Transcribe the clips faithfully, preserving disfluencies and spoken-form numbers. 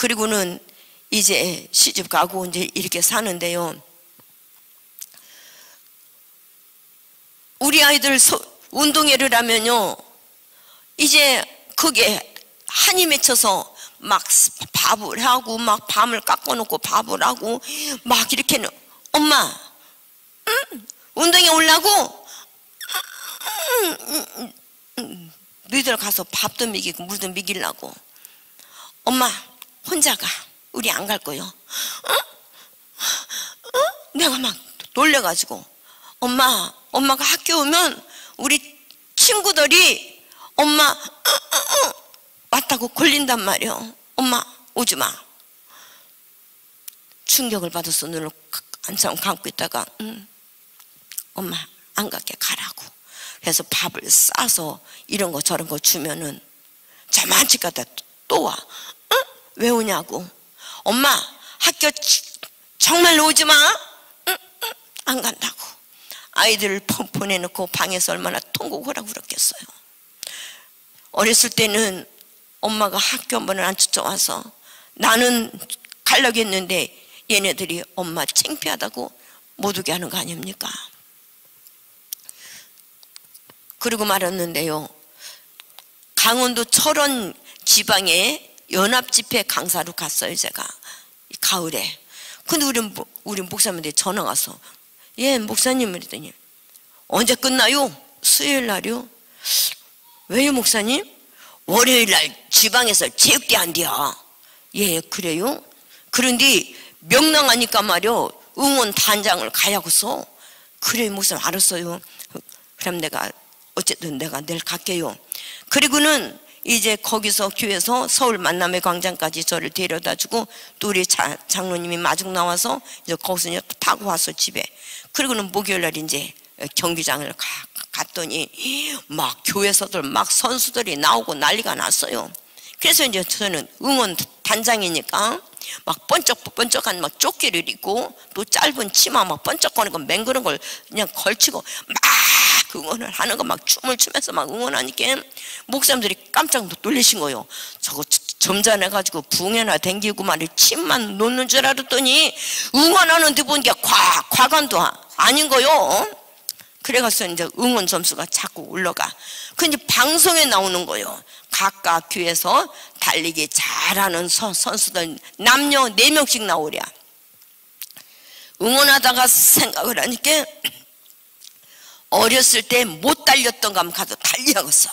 그리고는 이제 시집 가고 이제 이렇게 사는데요. 우리 아이들 소, 운동회를 하면요, 이제 그게 한이 맺혀서 막 밥을 하고 막 밤을 깎아놓고 밥을 하고 막 이렇게는, 엄마, 응? 운동회 올라고, 응, 응, 응, 응. 너희들 가서 밥도 먹이고 물도 먹이려고. 엄마 혼자 가, 우리 안 갈 거요. 응? 응? 내가 막 놀래가지고, 엄마, 엄마가 학교 오면 우리 친구들이 엄마 으, 으, 으, 왔다고 걸린단 말이요. 엄마 오지 마. 충격을 받아서 눈을 안참 감고 있다가, 응, 엄마 안 갈게, 가라고. 그래서 밥을 싸서 이런 거 저런 거 주면은 저만치 갔다 또 와. 응? 왜 오냐고. 엄마 학교 정말로 오지 마. 응? 응? 안 간다고. 아이들을 보내놓고 방에서 얼마나 통곡하라고 그랬겠어요. 어렸을 때는 엄마가 학교 한 번을 안 쫓아와서 나는 가려고 했는데 얘네들이 엄마 창피하다고 못 오게 하는 거 아닙니까? 그리고 말았는데요, 강원도 철원 지방에 연합집회 강사로 갔어요, 제가 가을에. 근데 우리, 우리 목사님한테 전화 가서, 예 목사님, 그랬더니 언제 끝나요? 수요일 날이요. 왜요 목사님? 월요일 날 지방에서 체육대 한대요. 예 그래요? 그런데 명랑하니까 말이요, 응원 단장을 가야고서. 그래요 목사님, 알았어요. 그럼 내가 어쨌든 내가 내일 갈게요. 그리고는 이제 거기서 교회에서 서울 만남의 광장까지 저를 데려다주고, 또 우리 자, 장로님이 마중 나와서 이제 거기서 이제 타고 와서 집에. 그리고는 목요일 날 이제 경기장을 가, 갔더니 막 교회에서들 막 선수들이 나오고 난리가 났어요. 그래서 이제 저는 응원 단장이니까 막 번쩍번쩍한 막 조끼를 입고, 또 짧은 치마 막 번쩍거리고 맹그런 걸 그냥 걸치고 막 응원을 하는 거, 막 춤을 추면서 막 응원하니까 목사님들이 깜짝 놀라신 거예요. 저거 점잖해가지고 붕에나 댕기고 말이 침만 놓는 줄 알았더니 응원하는 데 보니까 과, 과관도 아닌 거요. 그래가서 이제 응원 점수가 자꾸 올라가. 근데 방송에 나오는 거요. 각각 교회에서 달리기 잘하는 서, 선수들 남녀 네 명씩 나오랴. 응원하다가 생각을 하니까 어렸을 때 못 달렸던 감 가도 달려갔어.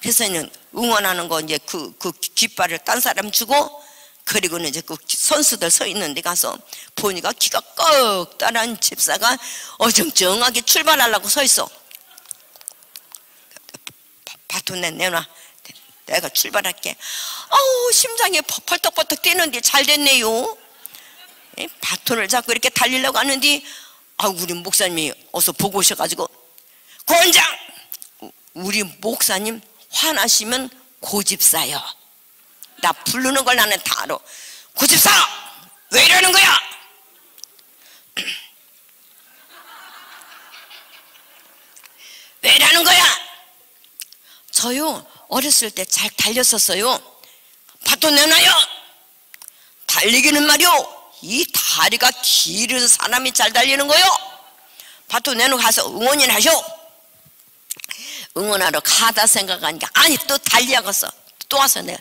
그래서는 응원하는 거 이제 그, 그 깃발을 딴 사람 주고, 그리고는 이제 그 선수들 서 있는데 가서 보니까 키가 꺽다란 집사가 어정쩡하게 출발하려고 서 있어. 바톤 내놔. 내가 출발할게. 아우 심장이 벌떡벌떡 뛰는데 잘 됐네요. 바톤을 잡고 이렇게 달리려고 하는데, 아, 우리 목사님이 어서 보고 오셔가지고, 권장! 우리 목사님 화나시면 고집사요. 나 부르는 걸 나는 다 알아. 고집사! 왜 이러는 거야? 왜 이러는 거야? 저요, 어렸을 때 잘 달렸었어요. 바톤 내놔요! 달리기는 말이요, 이 다리가 길은 사람이 잘 달리는 거요. 바톤 내놓고 가서 응원이나 하쇼. 응원하러 가다 생각하니까, 아니 또 달려가서 또 와서 내가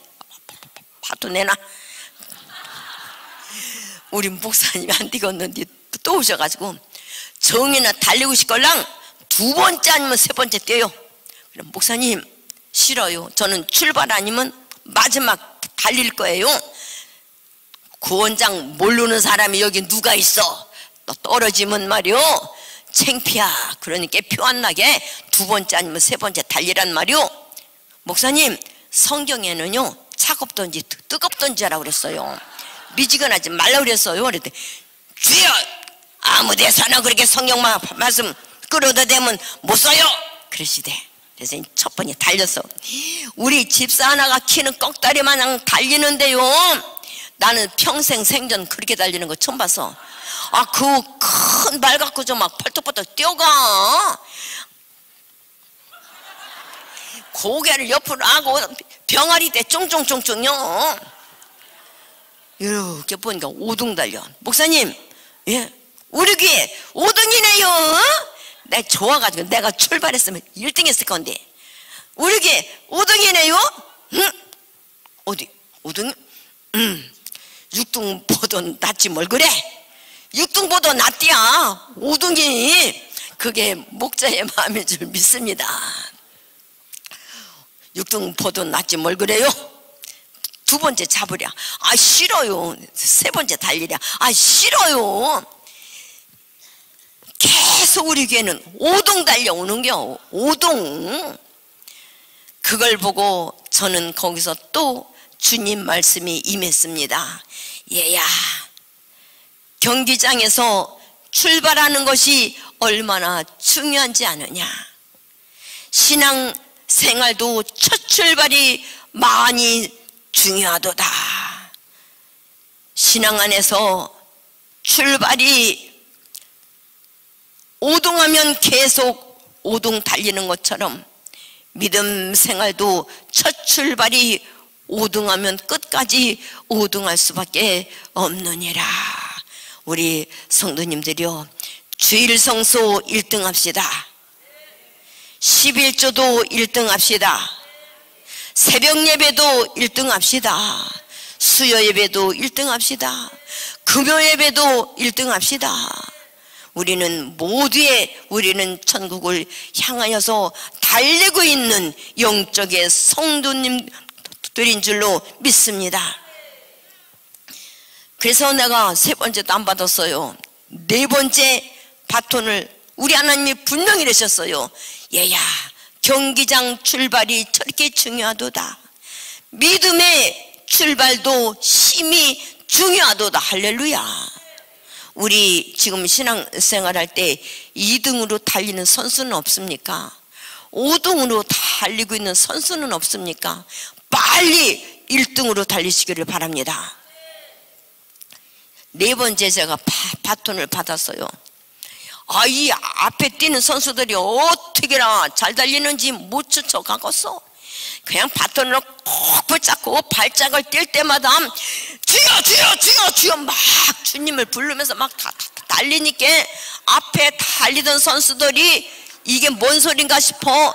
바톤 내놔. 우리 목사님이 안 뛰었는데 또 오셔가지고, 정이나 달리고 싶걸랑 두 번째 아니면 세 번째 뛰어요. 그럼 목사님 싫어요. 저는 출발 아니면 마지막 달릴 거예요. 구원장 모르는 사람이 여기 누가 있어? 너 떨어지면 말이오 창피야. 그러니까 표 안 나게 두 번째 아니면 세 번째 달리란 말이오. 목사님 성경에는요 차갑던지 뜨겁던지 하라고 그랬어요. 미지근하지 말라고 그랬어요. 그랬더니 주여 아무 데서나 그렇게 성경만 말씀 끌어다 대면 못 써요 그러시대. 그래서 첫 번째 달렸어. 우리 집사 하나가 키는 꺽다리 마냥 달리는데요, 나는 평생 생전 그렇게 달리는 거 처음 봐서, 아, 그 큰 말 갖고 좀 막 벌떡벌떡 뛰어가. 고개를 옆으로 하고 병아리 때 쫑쫑쫑쫑요. 이렇게 보니까 오등 달려. 목사님, 예, 우리 귀에 오등이네요. 어? 내가 좋아가지고 내가 출발했으면 일등 했을 건데 우리 귀에 오등이네요. 응? 어디? 오등? 응. 육등 보던 낫지 뭘 그래? 육등 보던 낫디야. 오등이 그게 목자의 마음인 줄 믿습니다. 육등 보던 낫지 뭘 그래요? 두 번째 잡으랴. 아 싫어요. 세 번째 달리랴. 아 싫어요. 계속 우리 귀에는 오등 달려오는겨. 오등. 그걸 보고 저는 거기서 또 주님 말씀이 임했습니다. 얘야, 경기장에서 출발하는 것이 얼마나 중요한지 아느냐. 신앙 생활도 첫 출발이 많이 중요하도다. 신앙 안에서 출발이 오동하면 계속 오동 달리는 것처럼 믿음 생활도 첫 출발이 오등하면 끝까지 오등할 수밖에 없느니라. 우리 성도님들이요, 주일성소 일등 합시다. 십일조도 일등 합시다. 새벽 예배도 일등 합시다. 수요 예배도 일등 합시다. 금요 예배도 일등 합시다. 우리는 모두의 우리는 천국을 향하여서 달리고 있는 영적의 성도님들인 줄로 믿습니다. 그래서 내가 세 번째도 안 받았어요. 네 번째 바톤을 우리 하나님이 분명히 내셨어요. 얘야, 경기장 출발이 저렇게 중요하도다. 믿음의 출발도 힘이 중요하도다. 할렐루야. 우리 지금 신앙생활할 때 이등으로 달리는 선수는 없습니까? 오등으로 달리고 있는 선수는 없습니까? 빨리 일등으로 달리시기를 바랍니다. 네 번째 제가 바, 바톤을 받았어요. 아, 이 앞에 뛰는 선수들이 어떻게나 잘 달리는지 못 쫓아가겠어. 그냥 바톤으로 콕 붙잡고 발작을 뛸 때마다 주여 주여 주여 주여 막 주님을 부르면서 막 다, 다, 다 달리니까 앞에 달리던 선수들이 이게 뭔 소린가 싶어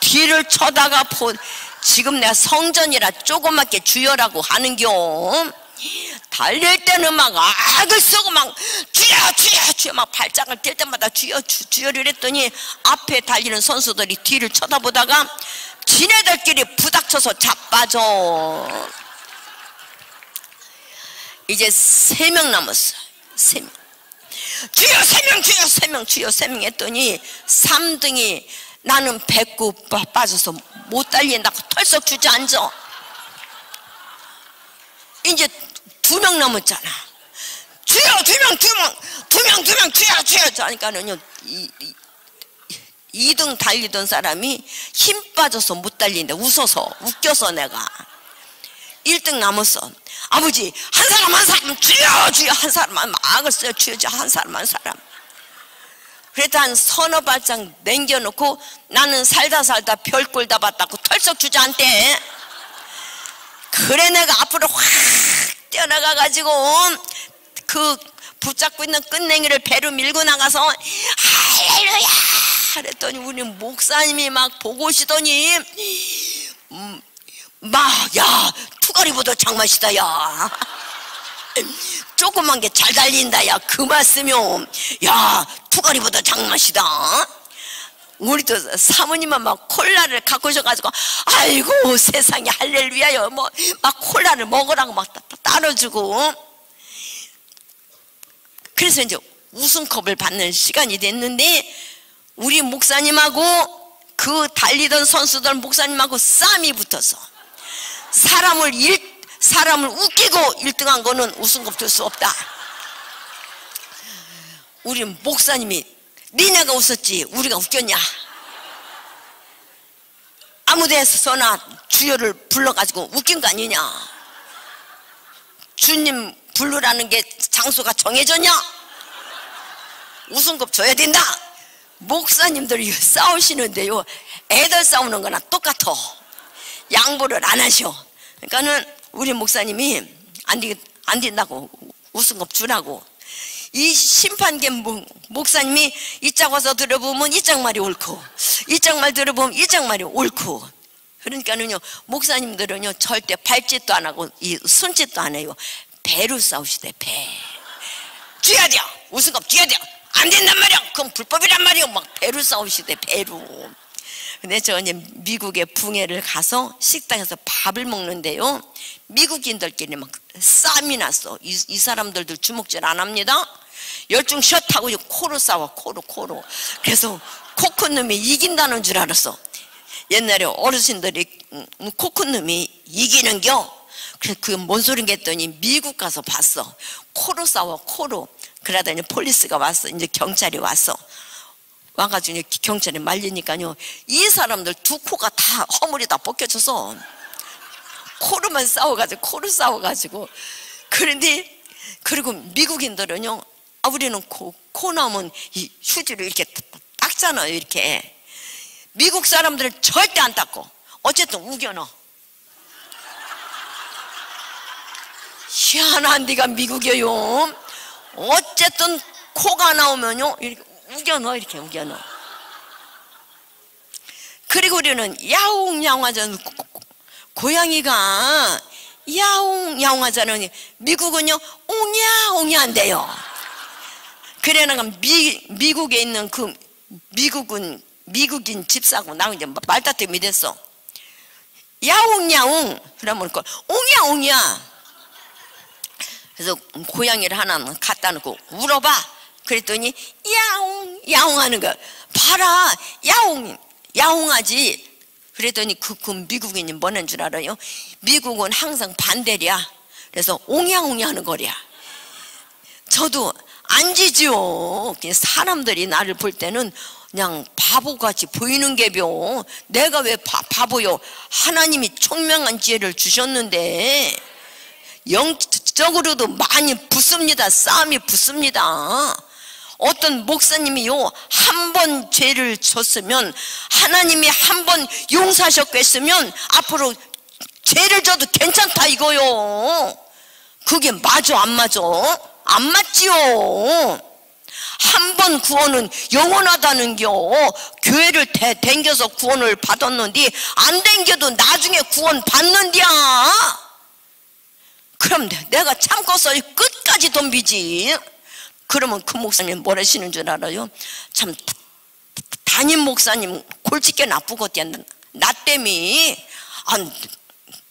뒤를 쳐다가 보, 지금 내가 성전이라 조그맣게 주여라고 하는겨. 달릴 때는 막 악을 쓰고 막 주여 주여 주여 막 발작을 뛸 때마다 주여 주, 주여를 했더니 앞에 달리는 선수들이 뒤를 쳐다보다가 지네들끼리 부닥쳐서 자빠져. 이제 세 명 남았어. 세 명. 주여 세 명, 주여 세 명, 주여 세 명 했더니 삼등이 나는 배꼽 빠져서 못 달린다고 털썩 주저앉아. 이제 두 명 남았잖아. 주여 두 명, 두 명, 두 명, 두 명, 주여 주여. 하니까는 이, 이, 이등 달리던 사람이 힘 빠져서 못 달린다. 웃어서 웃겨서 내가 일등 남았어. 아버지, 한 사람 한 사람 주여 주여, 한 사람 한 막을 써요. 주여 주여, 한 사람 한 사람. 그래도 한 서너 발짝 남겨놓고 나는 살다 살다 별꼴 다 봤다고 털썩 주저앉대. 그래 내가 앞으로 확 뛰어나가가지고 그 붙잡고 있는 끝냉이를 배로 밀고 나가서 할렐루야 그랬더니 우리 목사님이 막 보고 오시더니 음, 막, 야, 투가리보다 장맛이다, 야. 조그만 게 잘 달린다, 야. 그 말씀이요. 야, 투가리보다 장맛이다. 우리 또 사모님은 막 콜라를 갖고 오셔가지고, 아이고, 세상에 할렐루야요. 뭐, 막 콜라를 먹으라고 막 따라주고. 그래서 이제 우승컵을 받는 시간이 됐는데, 우리 목사님하고 그 달리던 선수들 목사님하고 싸움이 붙어서, 사람을 일, 사람을 웃기고 일등한 거는 우승급 줄 수 없다. 우리 목사님이 니네가 웃었지 우리가 웃겼냐. 아무데서나 주여를 불러가지고 웃긴 거 아니냐. 주님 부르라는 게 장소가 정해졌냐. 우승급 줘야 된다. 목사님들이 싸우시는데요, 애들 싸우는 거나 똑같아. 양보를 안 하셔. 그러니까는 우리 목사님이 안 되겠, 안 된다고, 우승급 주라고. 이 심판계 목사님이 이짝 와서 들어보면 이짝 말이 옳고, 이짝 말 들어보면 이짝 말이 옳고. 그러니까는요, 목사님들은요 절대 발짓도 안 하고 이 손짓도 안 해요. 배로 싸우시대. 배 줘야 돼요. 우승급 줘야 돼요. 안 된단 말이야. 그건 불법이란 말이야. 막 배로 싸우시대. 배로. 근데 저 이제 미국의 붕해를 가서 식당에서 밥을 먹는데요, 미국인들끼리 막 싸움이 났어. 이, 이 사람들도 주먹질 안 합니다. 열중 셧하고 코로 싸워. 코로 코로. 그래서 코 큰 놈이 이긴다는 줄 알았어. 옛날에 어르신들이 코 큰 놈이 이기는겨. 그래서 그게 뭔 소린가 했더니 미국 가서 봤어. 코로 싸워. 코로. 그러다니 폴리스가 왔어. 이제 경찰이 왔어. 와가지고 경찰에 말리니까요, 이 사람들 두 코가 다 허물이 다 벗겨져서 코로만 싸워가지고, 코로 싸워가지고. 그런데 그리고 미국인들은요, 아 우리는 코, 코 나오면 이 휴지를 이렇게 닦잖아요. 이렇게. 미국 사람들은 절대 안 닦고 어쨌든 우겨넣어. 희한한 데가 미국이에요. 어쨌든 코가 나오면요 이렇게 우겨넣어. 이렇게 우겨넣어. 그리고 우리는 야옹야옹 하자는 고양이가 야옹야옹 하자는, 미국은요 옹야옹이 안 돼요. 그래나가 미, 미국에 있는 그 미국은 미국인 집사고 나 이제 말다툼이 됐어. 야옹야옹 그러면 그걸 옹야옹이야. 그래서 고양이를 하나 갖다 놓고 울어봐. 그랬더니 야옹 야옹 하는 거야. 봐라 야옹 야옹하지. 그랬더니 그, 그 미국인이 뭐는 줄 알아요? 미국은 항상 반대랴. 그래서 옹야옹이 하는 거랴. 저도 안 지지요. 사람들이 나를 볼 때는 그냥 바보같이 보이는 게벼. 내가 왜 바, 바보요? 하나님이 총명한 지혜를 주셨는데. 영적으로도 많이 붙습니다. 싸움이 붙습니다. 어떤 목사님이요, 한 번 죄를 졌으면, 하나님이 한 번 용서하셨겠으면 앞으로 죄를 져도 괜찮다 이거요. 그게 맞아 안 맞아? 안 맞지요. 한 번 구원은 영원하다는겨. 교회를 대, 댕겨서 구원을 받았는데 안 댕겨도 나중에 구원 받는디야. 그럼 내가 참고서 끝까지 덤비지. 그러면 그 목사님 뭐라 하시는 줄 알아요? 참 담임 목사님 골칫게 나쁘겄디. 나 때문에 안,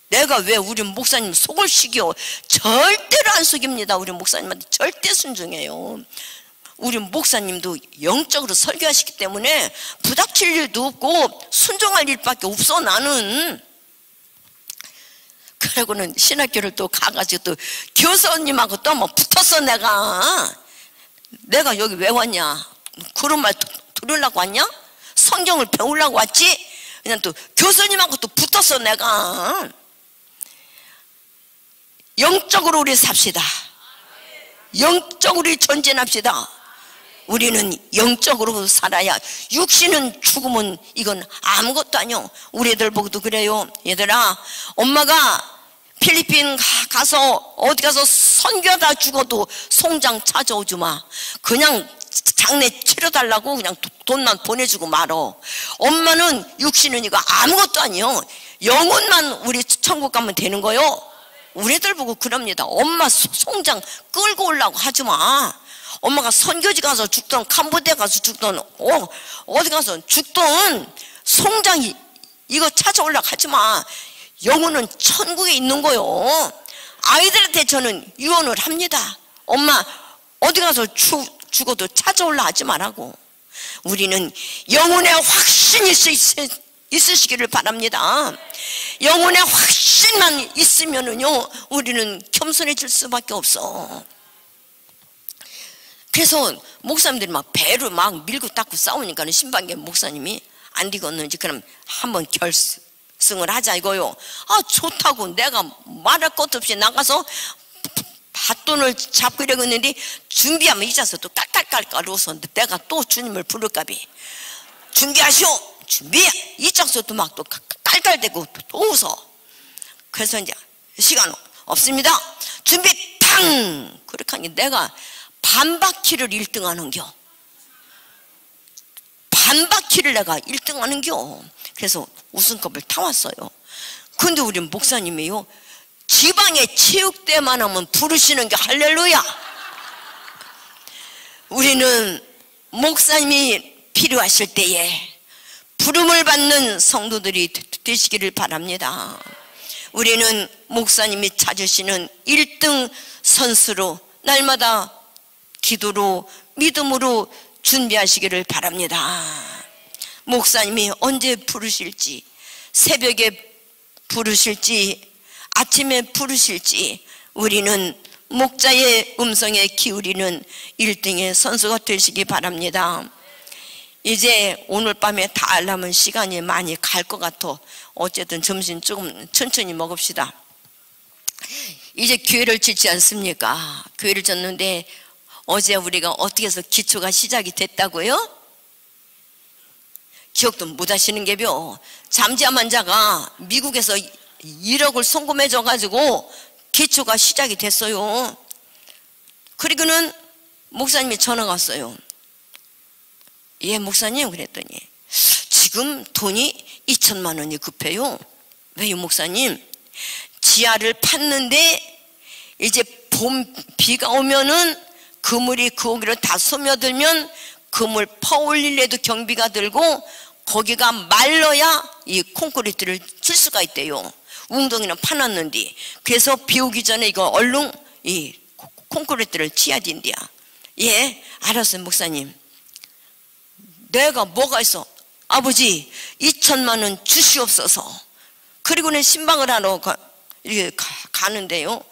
내가 왜 우리 목사님 속을 시겨. 절대로 안 속입니다. 우리 목사님한테 절대 순종해요. 우리 목사님도 영적으로 설교하시기 때문에 부닥칠 일도 없고 순종할 일밖에 없어 나는. 그러고는 신학교를 또 가가지고 또 교사님하고 또 뭐 붙었어. 내가 내가 여기 왜 왔냐? 그런 말 들으려고 왔냐? 성경을 배우려고 왔지? 그냥 또 교사님하고 또 붙었어. 내가 영적으로 우리 삽시다. 영적으로 전진합시다. 우리는 영적으로 살아야, 육신은 죽으면 이건 아무것도 아니오. 우리 애들 보고도 그래요. 얘들아, 엄마가 필리핀 가서 어디 가서 선교하다 죽어도 송장 찾아오지 마. 그냥 장례 치러달라고 그냥 돈만 보내주고 말어. 엄마는 육신은 이거 아무것도 아니오. 영혼만 우리 천국 가면 되는 거요. 우리 애들 보고 그럽니다. 엄마 송장 끌고 오려고 하지 마. 엄마가 선교지 가서 죽던, 캄보디아 가서 죽던, 어, 어디 가서 죽던 송장이 이거 찾아오려고 하지 마. 영혼은 천국에 있는 거요. 아이들한테 저는 유언을 합니다. 엄마 어디 가서 추, 죽어도 찾아올라 하지 말라고. 우리는 영혼의 확신이 있으시기를 바랍니다. 영혼의 확신만 있으면은요 우리는 겸손해질 수밖에 없어. 그래서 목사님들이 막 배를 막 밀고 닦고 싸우니까 신방계 목사님이 안 되겠는지 그럼 한번 결승을 하자 이거요. 아 좋다고 내가 말할 것도 없이 나가서 밭돈을 잡고 이러고 있는데 준비하면 이 자서 또 깔깔깔깔 웃어. 내가 또 주님을 부를까비. 준비하시오. 준비. 이 자서 또 막 또 깔깔대고 또 웃어. 그래서 이제 시간 없습니다. 준비 다 땅! 그렇게 하니 내가 반바퀴를 일 등 하는겨. 반바퀴를 내가 일 등 하는겨. 그래서 우승컵을 타왔어요. 근데 우리 목사님이요, 지방의 체육대회만 하면 부르시는 게 할렐루야. 우리는 목사님이 필요하실 때에 부름을 받는 성도들이 되시기를 바랍니다. 우리는 목사님이 찾으시는 일 등 선수로 날마다 기도로 믿음으로 준비하시기를 바랍니다. 목사님이 언제 부르실지, 새벽에 부르실지, 아침에 부르실지, 우리는 목자의 음성에 기울이는 일 등의 선수가 되시기 바랍니다. 이제 오늘 밤에 다 알람은 시간이 많이 갈 것 같아. 어쨌든 점심 조금 천천히 먹읍시다. 이제 교회를 짓지 않습니까? 교회를 짓는데 어제 우리가 어떻게 해서 기초가 시작이 됐다고요? 기억도 못 하시는 게요. 잠잠한 자가 미국에서 일억을 송금해 줘가지고 기초가 시작이 됐어요. 그리고는 목사님이 전화가 왔어요. 예, 목사님, 그랬더니 지금 돈이 이천만 원이 급해요. 왜요, 목사님? 지하를 팠는데 이제 봄 비가 오면은 그물이 그 오기로 다 스며들면 그물 퍼올릴래도 경비가 들고 거기가 말러야 이 콘크리트를 칠 수가 있대요. 웅덩이는 파놨는데. 그래서 비 오기 전에 이거 얼른 이 콘크리트를 치야 된대야. 예, 알았어요, 목사님. 내가 뭐가 있어? 아버지, 이천만 원 주시옵소서. 그리고 내 신방을 하러 가, 이렇게 가, 가는데요.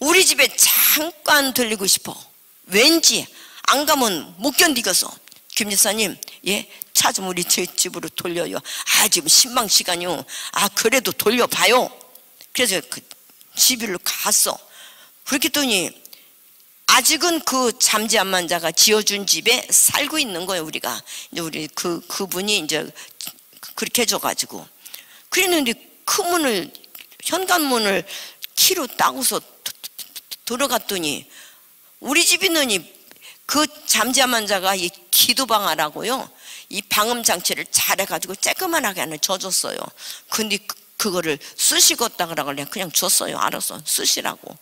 우리 집에 잠깐 들리고 싶어. 왠지 안 가면 못 견디겠어. 김 집사님, 예, 차 좀 우리 제 집으로 돌려요. 아, 지금 신방 시간이요. 아, 그래도 돌려봐요. 그래서 그 집으로 갔어. 그렇게 했더니 아직은 그 잠잠한 자가 지어준 집에 살고 있는 거예요, 우리가. 이제 우리 그, 그분이 이제 그렇게 해줘가지고. 그랬는데 그 문을, 현관문을 키로 따고서 들어갔더니 우리 집 있느니 그 잠잠한 자가 이 기도방아라고요. 이 방음장치를 잘해가지고 쬐끄만하게 안에 져줬어요. 근데 그, 그거를 쓰시겠다 그러고 그냥 줬어요. 알았어. 쓰시라고.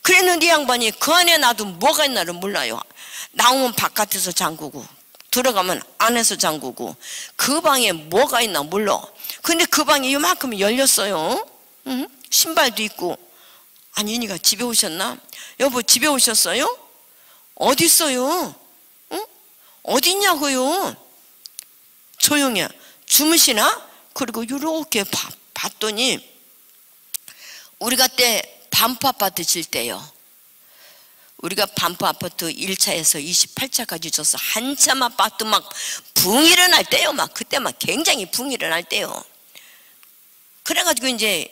그랬는데 이 양반이 그 안에 나도 뭐가 있나를 몰라요. 나오면 바깥에서 잠그고 들어가면 안에서 잠그고 그 방에 뭐가 있나 몰라. 근데 그 방이 이만큼 열렸어요. 응? 신발도 있고. 아니, 니가 집에 오셨나? 여보, 집에 오셨어요? 어디 있어요? 응? 어디 있냐고요? 조용히 주무시나? 그리고 이렇게 봤더니 우리가 때 반포 아파트 질 때요, 우리가 반포 아파트 일 차에서 이십팔 차까지 줘서 한참 아파트 막 붕 일어날 때요. 막 그때 막 굉장히 붕 일어날 때요. 그래가지고 이제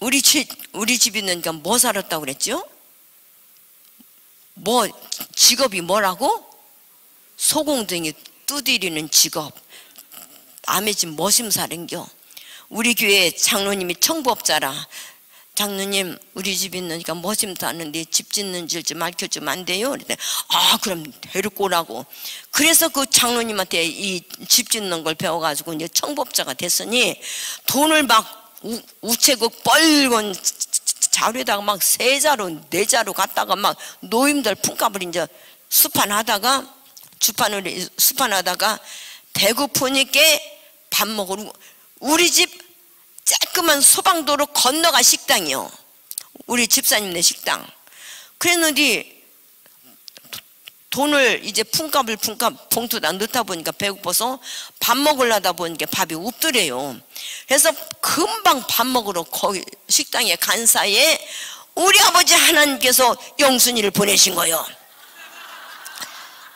우리 집, 우리 집 있는 게 뭐 살았다고 그랬죠? 뭐 직업이 뭐라고? 소공둥이 두드리는 직업. 남의 집 머슴살인겨. 우리 교회 장로님이 청부업자라. 장로님, 우리 집 있는니까 머슴도 하는데 집 짓는 줄 좀 알려주면 안 돼요? 그랬더니, 아, 그럼 데리고 오라고. 그래서 그 장로님한테 이 집 짓는 걸 배워가지고 이제 청부업자가 됐으니 돈을 막 우, 우체국 뻘건 자루에다가 막 세 자루, 네 자루 갖다가 막 노임들 품값을 이제 수판하다가, 주판을 수판하다가 배고프니까 밥 먹으러 우리 집 쬐끄만 소방도로 건너가 식당이요. 우리 집사님네 식당. 그랬는데 돈을 이제 품값을 품값 봉투다 넣다 보니까 배고파서 밥 먹으려다 보니까 밥이 없더래요. 그래서 금방 밥 먹으러 거기 식당에 간 사이에 우리 아버지 하나님께서 영순이를 보내신 거예요.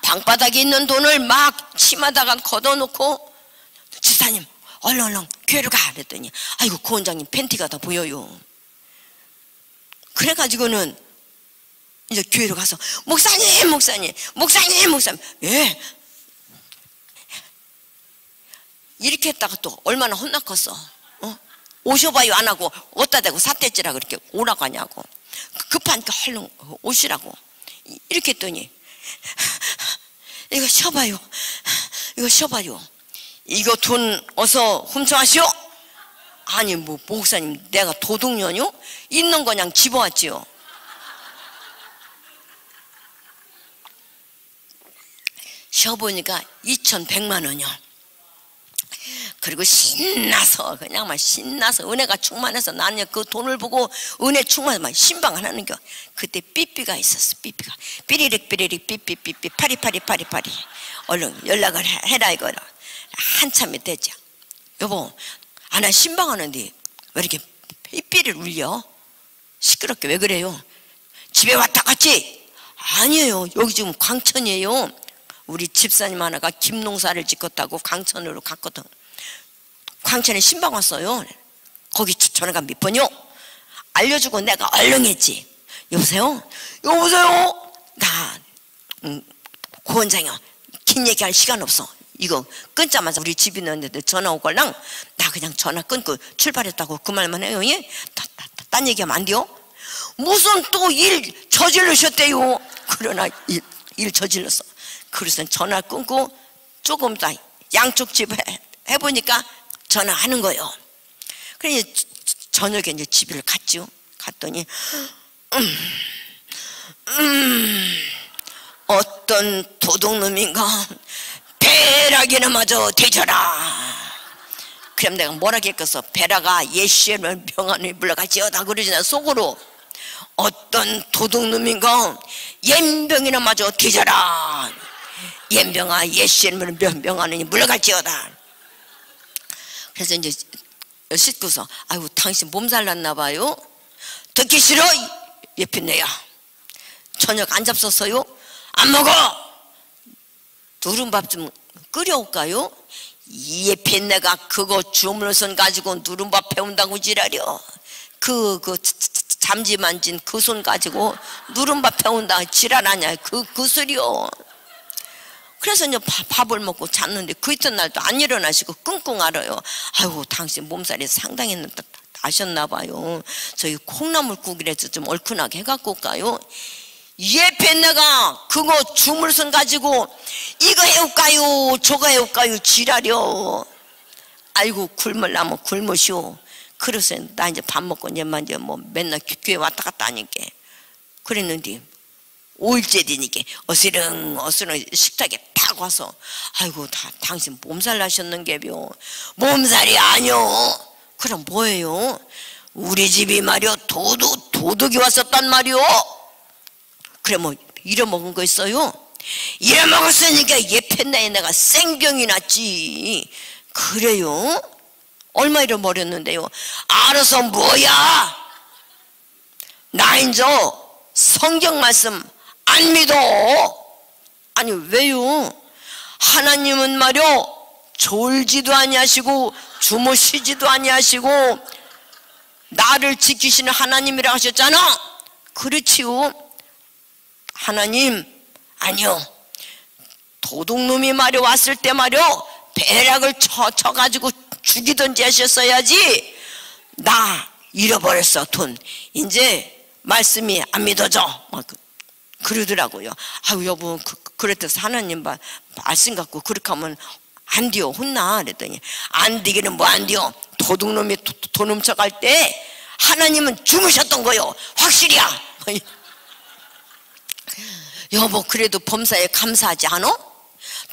방바닥에 있는 돈을 막 치마다가 걷어놓고, 집사님 얼른 얼른 교회로 가 그랬더니, 아이고, 고 원장님 팬티가 다 보여요. 그래가지고는 이제 교회로 가서 목사님 목사님 목사님 목사님 예, 이렇게 했다가 또 얼마나 혼났겠어. 어? 오셔봐요 안 하고 어디다 대고 삿대질하고 이렇게 오라고 하냐고. 급하니까 얼른 오시라고 이렇게 했더니, 이거 쉬어봐요, 이거 쉬어봐요, 이거 돈 어서 훔쳐하시오. 아니 뭐 목사님 내가 도둑년이요? 있는 거 그냥 집어왔지요. 쉬어보니까 이천백만 원이요 그리고 신나서 그냥 막 신나서 은혜가 충만해서 나는 그 돈을 보고 은혜 충만해서 막 신방을 하는 거. 그때 삐삐가 있었어. 삐삐가 삐리릭 삐리릭 삐삐삐삐 파리파리 파리파리 얼른 연락을 해라 이거라. 한참이 됐죠. 여보, 아 나 신방하는데 왜 이렇게 삐삐를 울려? 시끄럽게 왜 그래요? 집에 왔다 갔지? 아니에요, 여기 지금 광천이에요. 우리 집사님 하나가 김농사를 짓겠다고 광천으로 갔거든. 광천에 신방 왔어요. 거기 전화가 몇 번이요? 알려주고 내가 얼렁했지. 여보세요? 여보세요? 나 음, 고원장이요. 긴 얘기할 시간 없어. 이거 끊자마자 우리 집이 있는데 전화 올 걸랑 나 그냥 전화 끊고 출발했다고 그 말만 해요. 예? 다, 다, 다, 딴 얘기하면 안 돼요? 무슨 또 일 저질르셨대요. 그러나 일, 일 저질렀어. 그래서 전화 끊고 조금 다 양쪽 집에 해보니까 전화하는 거예요. 그래서 저녁에 이제 집을 갔죠. 갔더니 음, 음, 어떤 도둑놈인가 베락이나 마저 되져라. 그럼 내가 뭐라겠겠어. 베락아 예수의 명안에 물러가지어다 그러지나 속으로. 어떤 도둑놈인가 옌병이나 마저 뒤져라. 옌병아 예수의 명안에 물러갈지어다. 그래서 이제 씻고서, 아이고 당신 몸살 났나 봐요. 듣기 싫어 예쁜애야. 저녁 안 잡섰어요? 안 먹어. 누른밥 좀 끓여올까요? 예쁜애가 그거 주물선 가지고 누른밥 해온다고 지랄이요. 그 그 잠지 만진 그 손 가지고 누른밥 해온다 지랄하냐 그 그 소리요. 그래서 이제 밥을 먹고 잤는데 그 이튿날도 안 일어나시고 끙끙 앓아요. 아이고 당신 몸살이 상당히 나셨나 봐요. 저희 콩나물국이라도 좀 얼큰하게 해갖고 올까요? 예배 내가 그거 주물선 가지고 이거 해올까요 저거 해올까요 지랄이요. 아이고 굶으려면 굶으시오. 그래서 나 이제 밥 먹고 얘만 이제 뭐 맨날 교회 왔다 갔다 하니까 그랬는데 오일째 되니까 어스렁 어스렁 식탁에 딱 와서, 아이고 다 당신 몸살 나셨는게요. 몸살이 아니오. 그럼 뭐예요? 우리 집이 말이오 도둑, 도둑이 왔었단 말이오. 그래 뭐 잃어먹은 거 있어요? 잃어먹었으니까 예편나에 내가 생병이 났지. 그래요? 얼마 잃어버렸는데요? 알아서 뭐야? 나 인저 성경 말씀 안 믿어. 아니 왜요? 하나님은 말이요 졸지도 아니하시고 주무시지도 아니하시고 나를 지키시는 하나님이라고 하셨잖아. 그렇지요. 하나님 아니요 도둑놈이 말이요 왔을 때 말이요 배락을 쳐, 쳐가지고 죽이든지 하셨어야지. 나 잃어버렸어 돈. 이제 말씀이 안 믿어져 막 그러더라고요. 아유 여보 그, 그랬듯이 하나님 말씀 갖고 그렇게 하면 안 돼요 혼나. 그랬더니 안 되기는 뭐 안 돼요. 도둑놈이 도, 돈 훔쳐갈 때 하나님은 주무셨던 거요 확실이야. 여보 그래도 범사에 감사하지 않아?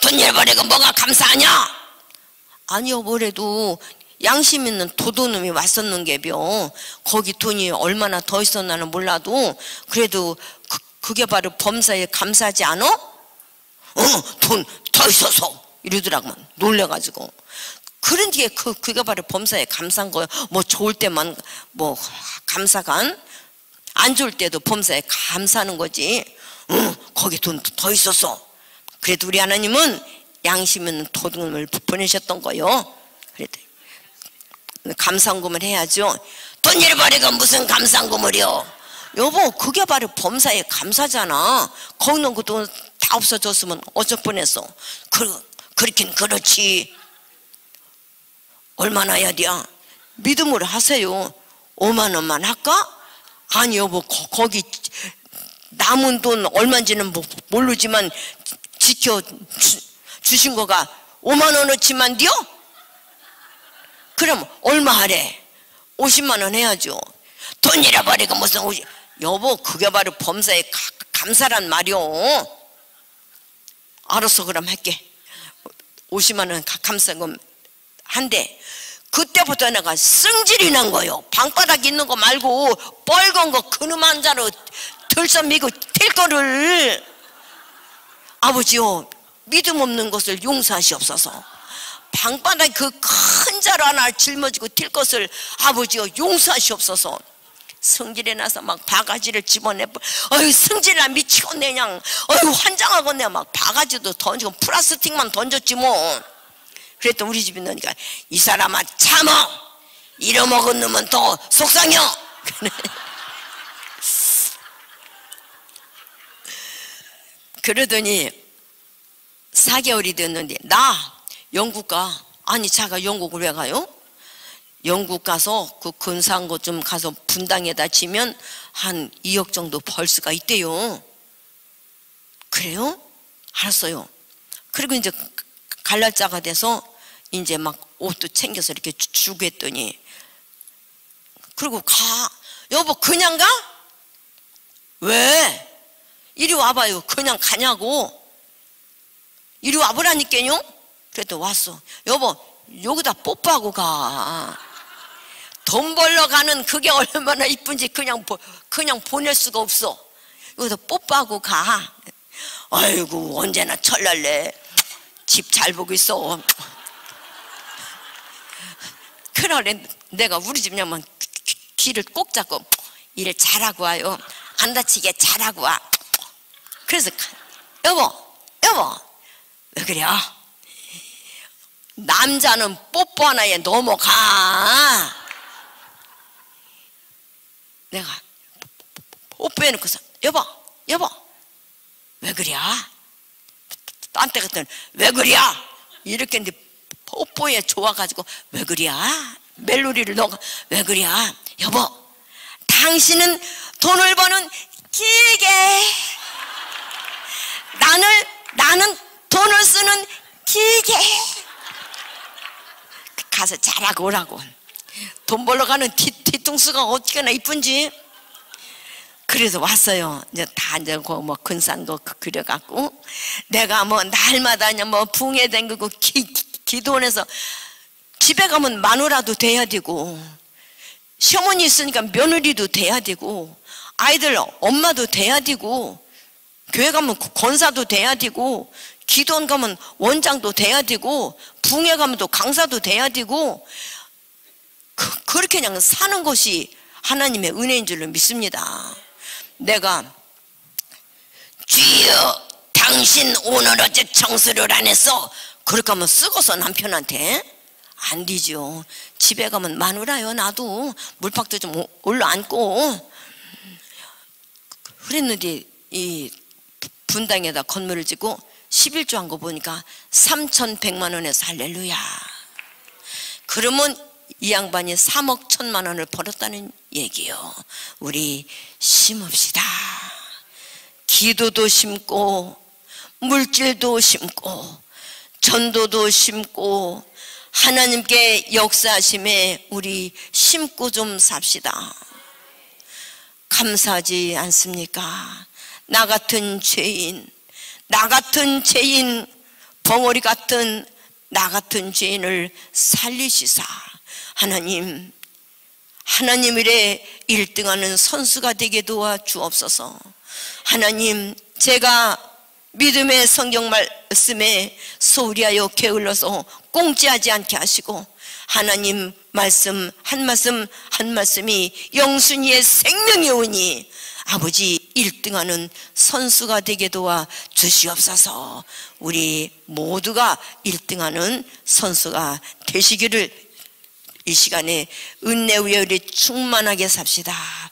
돈 잃어버리고 뭐가 감사하냐? 아니요 뭐래도 양심 있는 도둑놈이 왔었는게요. 거기 돈이 얼마나 더 있었나는 몰라도 그래도 그, 그게 바로 범사에 감사하지 않아? 어 돈 더 있어서 이러더라고. 놀래가지고. 그런 게 그, 그게 바로 범사에 감사한 거예요. 뭐 좋을 때만 뭐 감사간 안 좋을 때도 범사에 감사하는 거지. 어 거기 돈 더 있었어. 그래도 우리 하나님은 양심 있는 도둑놈을 보내셨던 거요. 그래도 감상금을 해야죠. 돈 잃어버리고 무슨 감상금을요. 여보 그게 바로 범사에 감사잖아. 거기 놓은 그 돈 다 없어졌으면 어쩔 뻔했어. 그, 그렇긴 그렇지. 얼마나 해야 돼요? 믿음으로 하세요. 오만 원만 할까? 아니 여보, 거, 거기 남은 돈 얼마인지는 모르지만 지켜 주, 주신 거가 오만 원어치만디요? 그럼 얼마 하래? 오십만 원 해야죠. 돈 잃어버리고 무슨 오십... 여보, 그게 바로 범사의 가, 감사란 말이오. 알았어, 그럼 할게. 오십만 원 감사금 한데, 그때부터 내가 승질이 난 거예요. 방바닥 있는 거 말고 뻘건 거 그놈 한 자로 들썩미고 튈 거를. 아버지요, 믿음 없는 것을 용서하시옵소서. 방바닥 그 큰 자로 하나 짊어지고 튈 것을 아버지요 용서하시옵소서. 성질이 나서 막 바가지를 집어내, 어휴 성질나 미치겠네 그냥, 어휴 환장하겠네 막 바가지도 던지고 플라스틱만 던졌지 뭐. 그랬더니 우리 집에 넣으니까 이 사람아 참아, 잃어먹은 놈은 더 속상해. 그러더니 사 개월이 됐는데 나 영국 가. 아니 자가 영국을 왜 가요? 영국 가서 그 근사한 곳 좀 가서 분당에다 치면 한 이억 정도 벌 수가 있대요. 그래요? 알았어요. 그리고 이제 갈날짜가 돼서 이제 막 옷도 챙겨서 이렇게 주고 했더니, 그리고 가. 여보 그냥 가? 왜? 이리 와봐요. 그냥 가냐고. 이리 와보라니까요. 그랬더니 왔어. 여보 여기다 뽀뽀하고 가. 돈 벌러 가는 그게 얼마나 이쁜지 그냥, 보, 그냥 보낼 수가 없어. 여기서 뽀뽀하고 가. 아이고 언제나 철날래. 집 잘 보고 있어. 그러래 내가 우리 집 냐면 귀를 꼭 잡고 일을 잘하고 와요. 안 다치게 잘하고 와. 그래서 여보 여보 왜 그래요? 남자는 뽀뽀 하나에 넘어가. 내가 뽀뽀해놓고서 여보 여보 왜 그래야? 딴때 같더니 왜 그래야? 이렇게 했는데 뽀뽀에 좋아가지고 왜 그래야? 멜로디를 넣어가 왜 그래야? 여보 당신은 돈을 버는 기계, 나는, 나는 돈을 쓰는 기계. 가서 잘하고 오라고. 돈 벌러 가는 뒤, 뒤통수가 어떻게나 이쁜지. 그래서 왔어요. 이제 다 이제 뭐 근산도 그려갖고 내가 뭐 날마다 뭐 붕에 댕기고 기도원에서 집에 가면 마누라도 돼야 되고 시어머니 있으니까 며느리도 돼야 되고 아이들 엄마도 돼야 되고 교회 가면 권사도 돼야 되고 기도원 가면 원장도 돼야 되고 붕에 가면 또 강사도 돼야 되고 그, 그렇게 그냥 사는 것이 하나님의 은혜인 줄로 믿습니다. 내가 주여 당신 오늘 어째 청소를 안 했어? 그렇게 하면 쓰고서 남편한테 안 되죠. 집에 가면 마누라요. 나도 물팍도 좀 올라앉고 그랬는데 이 분당에다 건물을 짓고 십일조 한 거 보니까 삼천백만 원에서 할렐루야. 그러면 이 양반이 삼억 천만 원을 벌었다는 얘기요. 우리 심읍시다. 기도도 심고 물질도 심고 전도도 심고 하나님께 역사하심에 우리 심고 좀 삽시다. 감사하지 않습니까? 나 같은 죄인, 나 같은 죄인, 벙어리 같은 나 같은 죄인을 살리시사. 하나님, 하나님 일에 일등하는 선수가 되게 도와주옵소서. 하나님, 제가 믿음의 성경 말씀에 소홀히 하여 게을러서 꽁지하지 않게 하시고 하나님 말씀 한 말씀 한 말씀이 영순이의 생명이 오니 아버지 일등하는 선수가 되게 도와 주시옵소서. 우리 모두가 일등하는 선수가 되시기를 이 시간에 은혜의 열이 충만하게 삽시다.